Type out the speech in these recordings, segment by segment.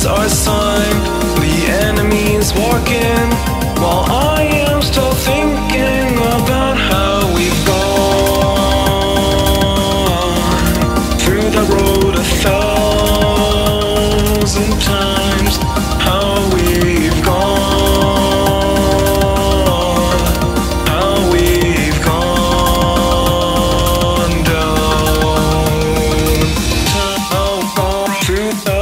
is our sign. The enemy's walking while I am still thinking about how we've gone through the road a thousand times. How we've gone, how we've gone down. How gone through the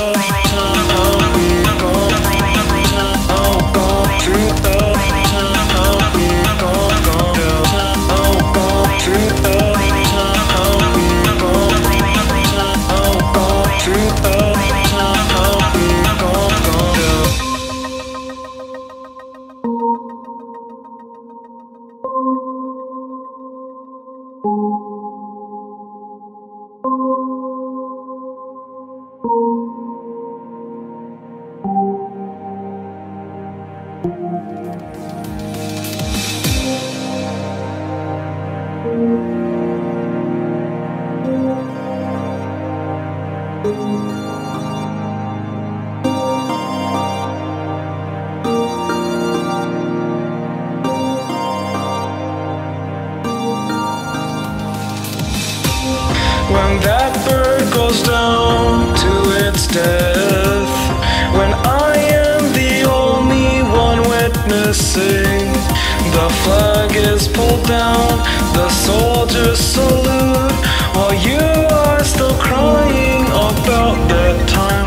when that bird goes down to its death, when I am the only one witnessing, the flag is pulled down, the soldiers salute, while you are still crying about that time.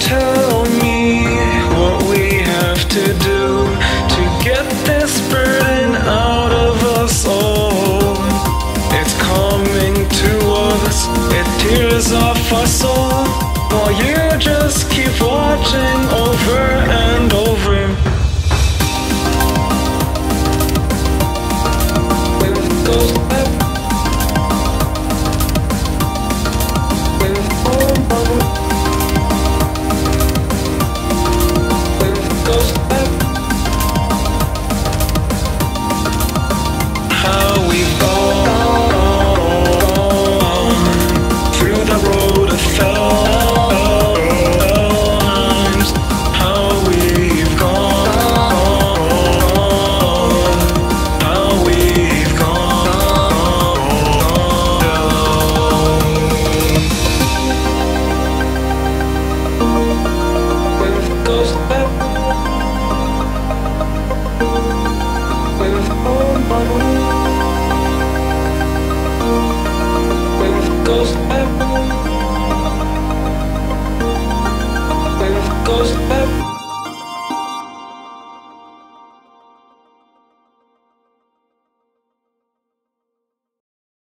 Tell me what we have to do to get this burden out of us all. It's coming to us, it tears off our soul, while you just keep watching over